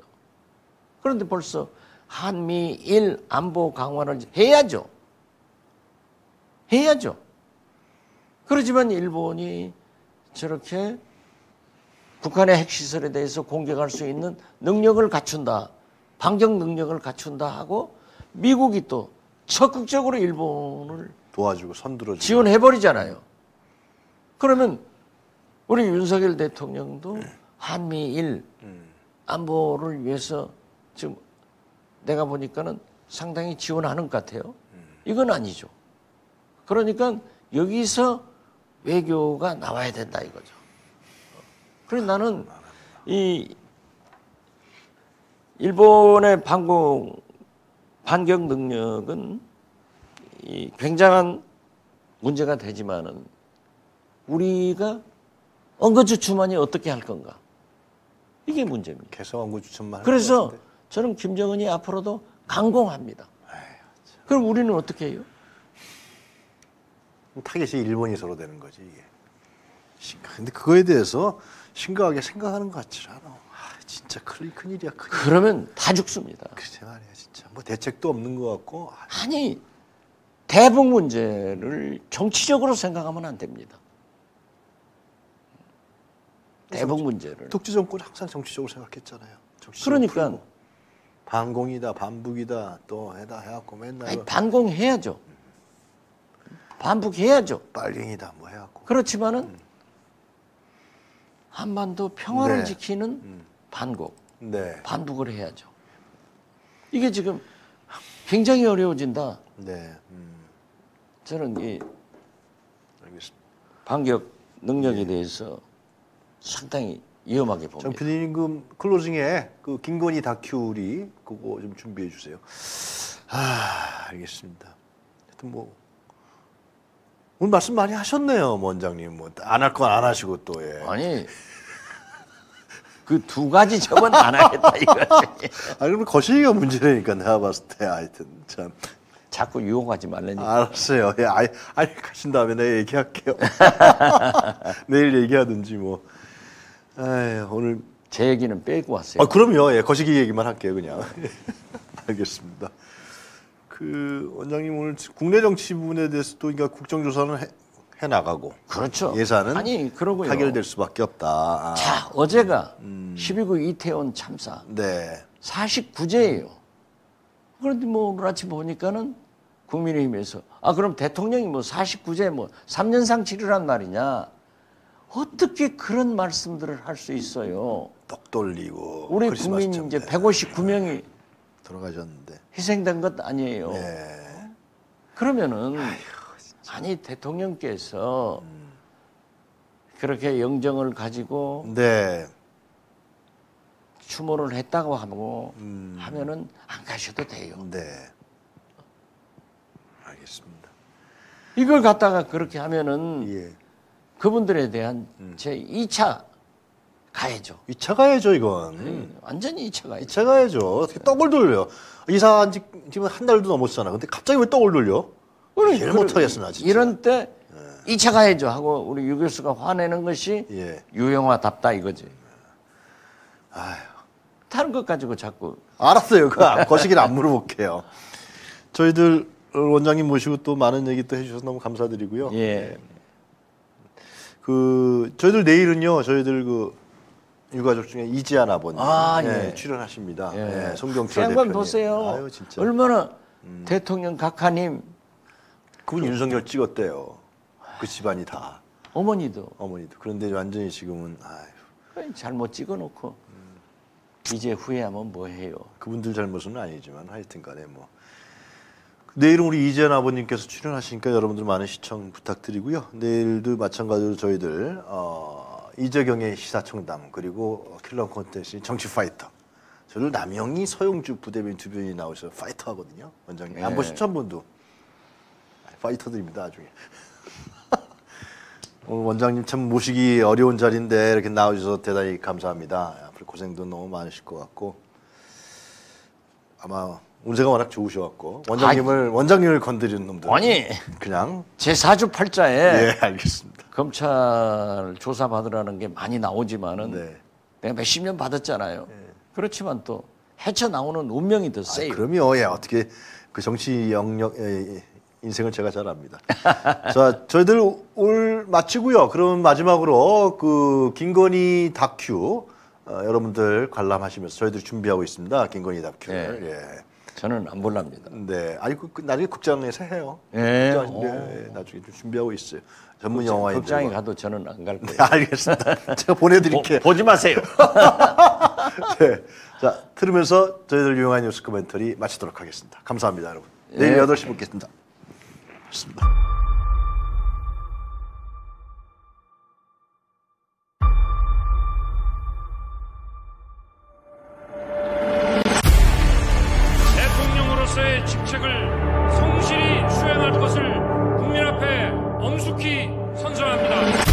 그런데 벌써 한미일 안보 강화를 해야죠. 해야죠. 그러지만 일본이 저렇게 북한의 핵시설에 대해서 공격할 수 있는 능력을 갖춘다. 반격 능력을 갖춘다 하고 미국이 또 적극적으로 일본을 도와주고 손들어주고 지원해버리잖아요. 그러면 우리 윤석열 대통령도 한미일 안보를 위해서 지금 내가 보니까는 상당히 지원하는 것 같아요. 이건 아니죠. 그러니까 여기서 외교가 나와야 된다 이거죠. 그래서 나는 이 일본의 반공 반격 능력은 이 굉장한 문제가 되지만은 우리가 언거주춤만이 어떻게 할 건가 이게 문제입니다. 계속 언거주춤만. 그래서 저는 김정은이 앞으로도 강공합니다. 에이, 그럼 우리는 어떻게 해요? 타겟이 일본이 서로 되는 거지 이게. 심각. 근데 그거에 대해서 심각하게 생각하는 것 같지 않아. 아, 진짜 큰일, 큰일이야. 큰일. 그러면 다 죽습니다. 그제 말이야 진짜. 뭐 대책도 없는 것 같고. 아니 대북 문제를 정치적으로 생각하면 안 됩니다. 대북 문제를. 독재 정권 항상 정치적으로 생각했잖아요. 정치적으로 그러니까 풀고. 반공이다, 반북이다, 또 해다 해갖고 맨날. 아니, 반공해야죠. 반북해야죠. 빨갱이다 뭐 해갖고. 그렇지만은 음. 한반도 평화를 네. 지키는 음. 반공, 네. 반북을 해야죠. 이게 지금 굉장히 어려워진다. 네. 음. 저는 이 알겠습니다. 반격 능력에 네. 대해서 상당히 위험하게 봅니다. 정 피디님 그 클로징에 그 김건희 다큐리 그거 좀 준비해 주세요. 아 알겠습니다. 하여튼 뭐. 오늘 말씀 많이 하셨네요, 원장님. 뭐 안 할 건 안 하시고 또 예. 아니 그 두 가지 저건 안 하겠다 이거지. 아니 그럼 거시기가 문제라니까 내가 봤을 때 하여튼 참 자꾸 유혹하지 말라니까. 알았어요. 예, 아니, 아니 가신 다음에 내가 얘기할게요. 내일 얘기하든지 뭐. 에이, 오늘 제 얘기는 빼고 왔어요. 아 그럼요. 예, 거시기 얘기만 할게요 그냥. 알겠습니다. 그 원장님 오늘 국내 정치 부분에 대해서도 그러니까 국정조사는 해, 해 나가고 그렇죠. 예산은 아니 그러고요. 타결될 수밖에 없다. 자 어제가 음. 십이 구 이태원 참사 네. 사십구 재예요. 그런데 뭐 오늘 아침 보니까는 국민의힘에서 아 그럼 대통령이 뭐 사십구 재 뭐 삼 년상 치르란 말이냐 어떻게 그런 말씀들을 할 수 있어요? 떡 돌리고 우리 국민 이제 백오십구 명이 들어가셨는데 희생된 것 아니에요. 네. 그러면은 아이고, 아니 대통령께서 음. 그렇게 영정을 가지고 네. 추모를 했다고 하고 음. 하면은 안 가셔도 돼요. 네. 알겠습니다. 이걸 갖다가 그렇게 하면은 예. 그분들에 대한 음. 제 이 차 가야죠. 이 차 가야죠, 이건. 음, 완전히 이 차 가야죠. 이 차 가야죠. 어떻게 떡을 돌려. 이사한 지 지금 한 달도 넘었잖아. 근데 갑자기 왜 떡을 돌려? 일 못하겠어, 나 진짜. 이런 때 예. 이 차 가야죠 하고 우리 유 교수가 화내는 것이 예. 유영화답다 이거지. 아휴. 다른 것 가지고 자꾸. 알았어요. 그거 거시기는 안 물어볼게요. 저희들 원장님 모시고 또 많은 얘기 또 해주셔서 너무 감사드리고요. 예. 예. 그 저희들 내일은요. 저희들 그 유가족 중에 이지한 아버님 아, 예. 예, 출연하십니다. 예. 예. 송경철 대표님. 한번 보세요. 아유, 진짜. 얼마나 음. 대통령 각하님. 그분 그, 윤석열 찍었대요. 그 집안이 다. 어머니도. 어머니도. 그런데 완전히 지금은 아유. 잘못 찍어놓고 음. 이제 후회하면 뭐해요. 그분들 잘못은 아니지만 하여튼간에 뭐. 내일은 우리 이재현 아버님께서 출연하시니까 여러분들 많은 시청 부탁드리고요. 내일도 마찬가지로 저희들 어, 이재경의 시사청담 그리고 킬러 콘텐츠 정치 파이터. 저도 남영희 서용주 부대변인 두 분이 나오셔서 파이터 하거든요. 원장님. 네. 안 보셨죠 한 번도. 파이터들입니다. 나중에. 오늘 원장님 참 모시기 어려운 자리인데 이렇게 나와주셔서 대단히 감사합니다. 앞으로 고생도 너무 많으실 것 같고 아마 운세가 워낙 좋으셔갖고 원장님을 아니, 원장님을 건드리는 놈들 아니 그냥 제 사주 팔자에 예 알겠습니다. 검찰 조사 받으라는 게 많이 나오지만은 네. 내가 몇십 년 받았잖아요. 예. 그렇지만 또 헤쳐 나오는 운명이 더 세요. 아, 그럼요. 예 어떻게 그 정치 영역 예, 예. 인생을 제가 잘 압니다. 자, 저희들 오늘 마치고요. 그럼 마지막으로 그 김건희 다큐 어, 여러분들 관람하시면서 저희들 준비하고 있습니다. 김건희 다큐를. 네. 예. 저는 안 볼랍니다. 네. 아니 그, 나중에 국장에서 해요. 네. 네. 나중에 좀 준비하고 있어요. 전문 국장, 영화인데. 국장에 가도 저는 안 갈 거예요. 네, 알겠습니다. 제가 보내드릴게요. 보, 보지 마세요. 네. 자, 들으면서 저희들 유용한 뉴스 코멘터리 마치도록 하겠습니다. 감사합니다, 여러분. 내일 네. 여덟 시 뵙겠습니다. 고맙습니다. 대통령으로서의 직책을 성실히 수행할 것을 국민 앞에 엄숙히 선서합니다.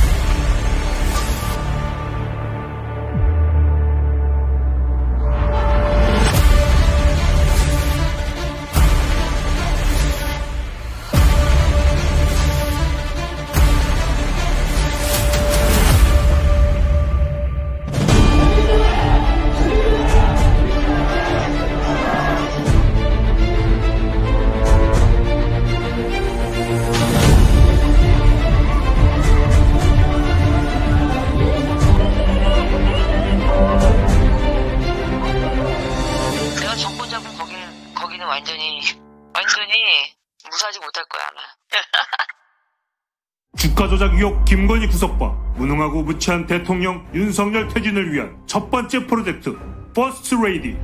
김건희 구속과 무능하고 무치한 대통령 윤석열 퇴진을 위한 첫 번째 프로젝트 퍼스트 레이디.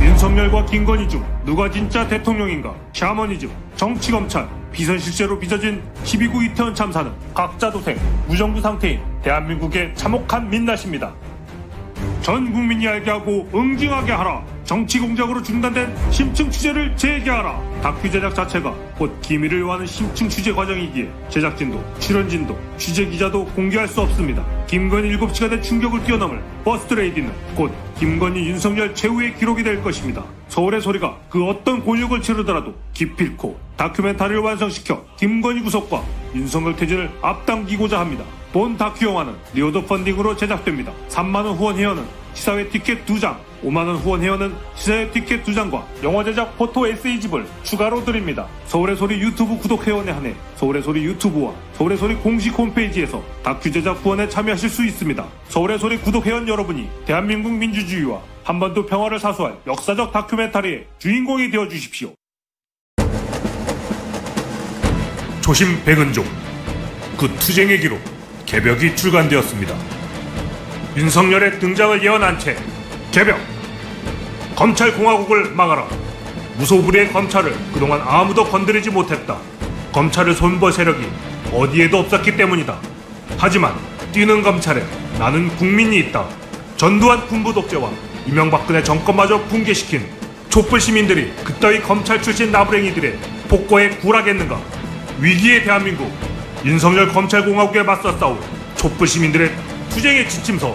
윤석열과 김건희 중 누가 진짜 대통령인가? 샤머니즘, 정치검찰, 비선실세로 빚어진 십이 구 이태원 참사는 각자 도생, 무정부 상태인 대한민국의 참혹한 민낯입니다. 전 국민이 알게 하고 응징하게 하라. 정치 공작으로 중단된 심층 취재를 재개하라. 다큐 제작 자체가 곧 기밀을 요하는 심층 취재 과정이기에 제작진도 출연진도 취재기자도 공개할 수 없습니다. 김건희 일곱 시간의 충격을 뛰어넘을 퍼스트레이디는 곧 김건희 윤석열 최후의 기록이 될 것입니다. 서울의 소리가 그 어떤 곤욕을 치르더라도 기필코 다큐멘터리를 완성시켜 김건희 구속과 윤석열 퇴진을 앞당기고자 합니다. 본 다큐 영화는 리오더 펀딩으로 제작됩니다. 삼만 원 후원 회원은 시사회 티켓 두 장, 오만 원 후원 회원은 시사회 티켓 두 장과 영화 제작 포토 에세이집을 추가로 드립니다. 서울의 소리 유튜브 구독 회원에 한해 서울의 소리 유튜브와 서울의 소리 공식 홈페이지에서 다큐 제작 후원에 참여하실 수 있습니다. 서울의 소리 구독 회원 여러분이 대한민국 민주주의와 한반도 평화를 사수할 역사적 다큐멘터리의 주인공이 되어주십시오. 조심 백은종, 그 투쟁의 기록 개벽이 출간되었습니다. 윤석열의 등장을 예언한 채 개벽! 검찰공화국을 막아라. 무소불위의 검찰을 그동안 아무도 건드리지 못했다. 검찰을 손볼 세력이 어디에도 없었기 때문이다. 하지만 뛰는 검찰에 나는 국민이 있다. 전두환 군부 독재와 이명박근혜 정권마저 붕괴시킨 촛불 시민들이 그따위 검찰 출신 나부랭이들의 폭거에 굴하겠는가. 위기의 대한민국, 윤석열 검찰공화국에 맞서 싸울 촛불 시민들의 투쟁의 지침서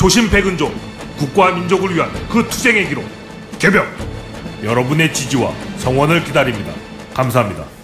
조신 백은종 국가와 민족을 위한 그 투쟁의 기록 개벽 여러분의 지지와 성원을 기다립니다. 감사합니다.